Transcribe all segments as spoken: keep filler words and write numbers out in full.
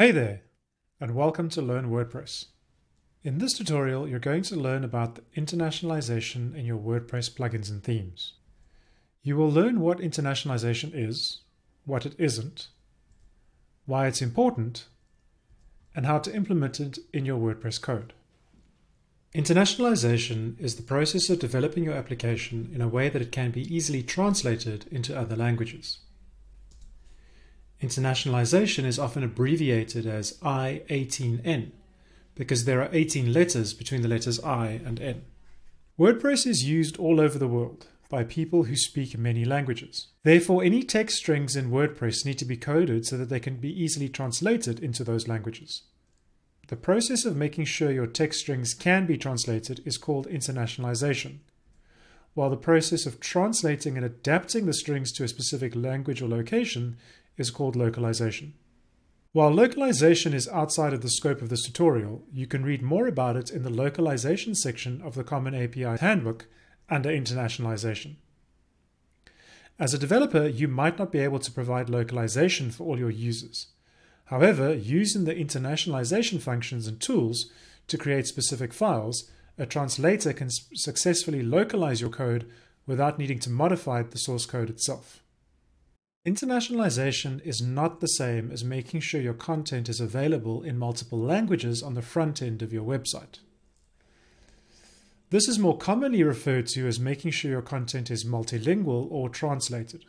Hey there, and welcome to Learn WordPress. In this tutorial, you're going to learn about the internationalization in your WordPress plugins and themes. You will learn what internationalization is, what it isn't, why it's important, and how to implement it in your WordPress code. Internationalization is the process of developing your application in a way that it can be easily translated into other languages. Internationalization is often abbreviated as I eighteen N because there are eighteen letters between the letters I and N. WordPress is used all over the world by people who speak many languages. Therefore, any text strings in WordPress need to be coded so that they can be easily translated into those languages. The process of making sure your text strings can be translated is called internationalization, while the process of translating and adapting the strings to a specific language or location is called localization. While localization is outside of the scope of this tutorial, you can read more about it in the localization section of the Common A P I Handbook under internationalization. As a developer, you might not be able to provide localization for all your users. However, using the internationalization functions and tools to create specific files, a translator can successfully localize your code without needing to modify the source code itself. Internationalization is not the same as making sure your content is available in multiple languages on the front end of your website. This is more commonly referred to as making sure your content is multilingual or translated.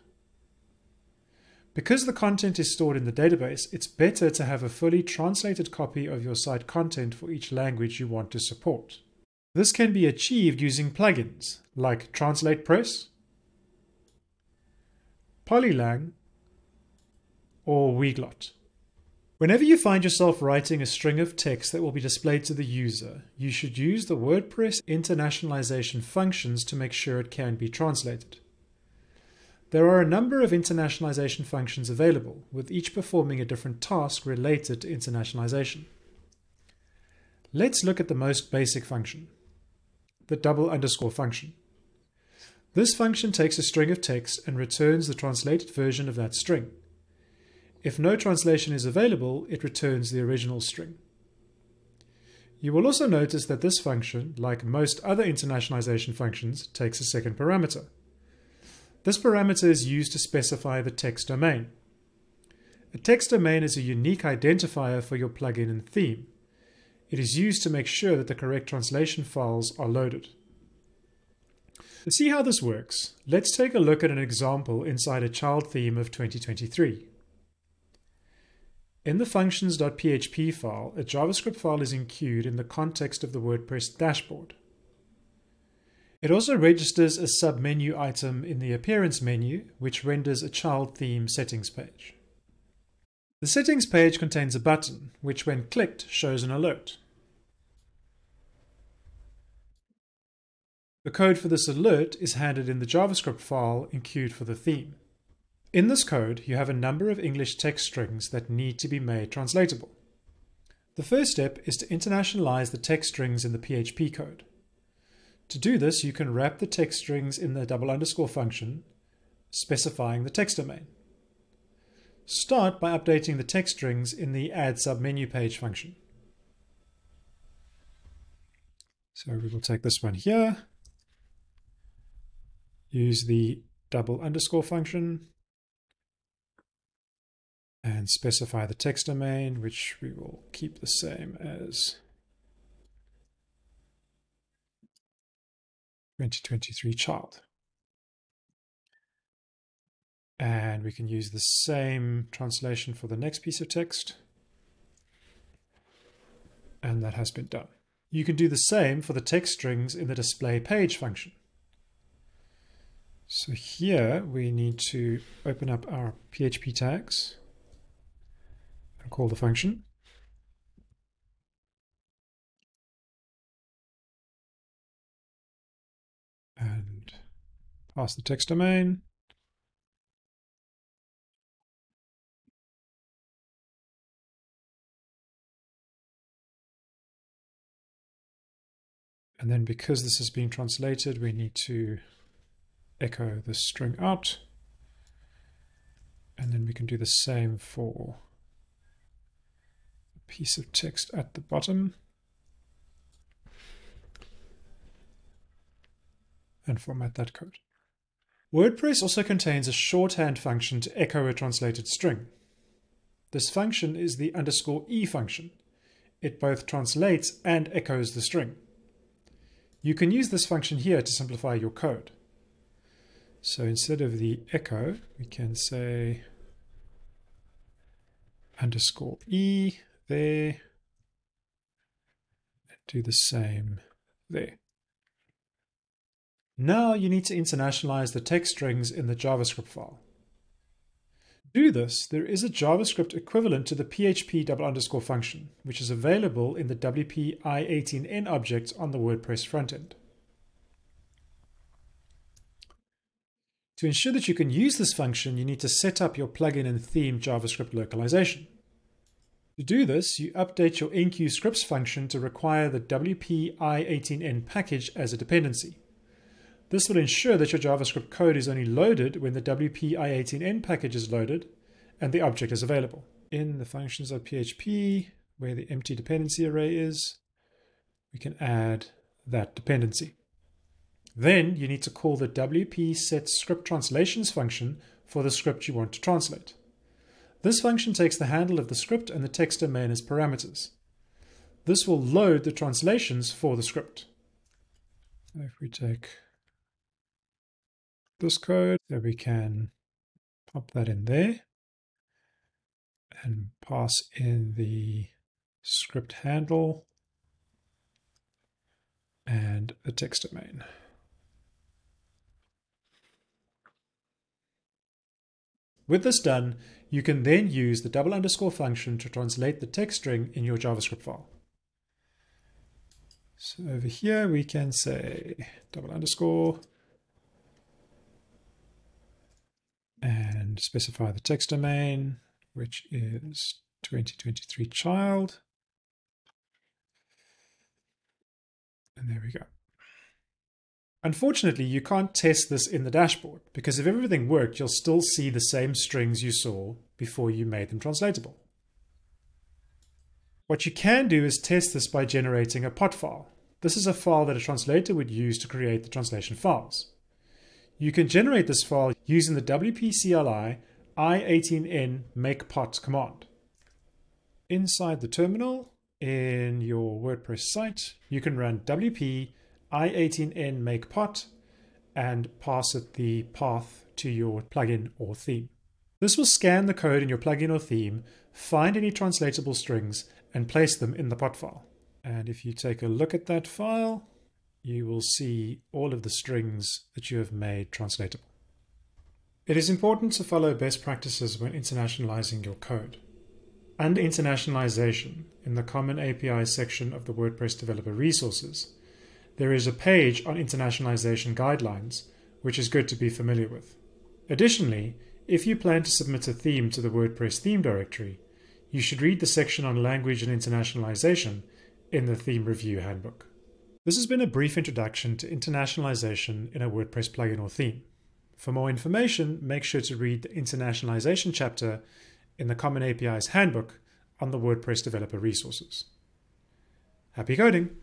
Because the content is stored in the database, it's better to have a fully translated copy of your site content for each language you want to support. This can be achieved using plugins like TranslatePress, Polylang, or Weglot. Whenever you find yourself writing a string of text that will be displayed to the user, you should use the WordPress internationalization functions to make sure it can be translated. There are a number of internationalization functions available, with each performing a different task related to internationalization. Let's look at the most basic function, the double underscore function. This function takes a string of text and returns the translated version of that string. If no translation is available, it returns the original string. You will also notice that this function, like most other internationalization functions, takes a second parameter. This parameter is used to specify the text domain. A text domain is a unique identifier for your plugin and theme. It is used to make sure that the correct translation files are loaded. To see how this works, let's take a look at an example inside a child theme of twenty twenty-three. In the functions.php file, a JavaScript file is enqueued in the context of the WordPress dashboard. It also registers a submenu item in the appearance menu, which renders a child theme settings page. The settings page contains a button, which when clicked shows an alert. The code for this alert is handed in the JavaScript file enqueued for the theme. In this code, you have a number of English text strings that need to be made translatable. The first step is to internationalize the text strings in the P H P code. To do this, you can wrap the text strings in the double underscore function, specifying the text domain. Start by updating the text strings in the add submenu page function. So we will take this one here. Use the double underscore function and specify the text domain, which we will keep the same as twenty twenty-three child. And we can use the same translation for the next piece of text. And that has been done. You can do the same for the text strings in the display page function. So here we need to open up our P H P tags and call the function. And pass the text domain. And then because this is being translated, we need to echo the string out. And then we can do the same for piece of text at the bottom. And format that code. WordPress also contains a shorthand function to echo a translated string. This function is the underscore e function. It both translates and echoes the string. You can use this function here to simplify your code. So instead of the echo, we can say underscore e there, and do the same there. Now you need to internationalize the text strings in the JavaScript file. To do this, there is a JavaScript equivalent to the P H P double underscore function, which is available in the W P I eighteen n object on the WordPress frontend. To ensure that you can use this function, you need to set up your plugin and theme JavaScript localization. To do this, you update your enq scripts function to require the W P I eighteen n package as a dependency. This will ensure that your JavaScript code is only loaded when the W P I eighteen n package is loaded and the object is available. In the functions.php, where the empty dependency array is, we can add that dependency. Then you need to call the W P set script translations function for the script you want to translate. This function takes the handle of the script and the text domain as parameters. This will load the translations for the script. If we take this code, so we can pop that in there and pass in the script handle and the text domain. With this done, you can then use the double underscore function to translate the text string in your JavaScript file. So over here we can say double underscore and specify the text domain, which is twenty twenty-three child. And there we go. Unfortunately, you can't test this in the dashboard, because if everything worked, you'll still see the same strings you saw before you made them translatable. What you can do is test this by generating a pot file. This is a file that a translator would use to create the translation files. You can generate this file using the W P C L I I eighteen n make pot command. Inside the terminal in your WordPress site, you can run W P I eighteen n make pot and pass it the path to your plugin or theme. This will scan the code in your plugin or theme, find any translatable strings, and place them in the pot file. And if you take a look at that file, you will see all of the strings that you have made translatable. It is important to follow best practices when internationalizing your code. Under Internationalization, in the Common A P I section of the WordPress Developer Resources, there is a page on internationalization guidelines, which is good to be familiar with. Additionally, if you plan to submit a theme to the WordPress theme directory, you should read the section on language and internationalization in the Theme Review Handbook. This has been a brief introduction to internationalization in a WordPress plugin or theme. For more information, make sure to read the Internationalization chapter in the Common A P Is Handbook on the WordPress Developer Resources. Happy coding!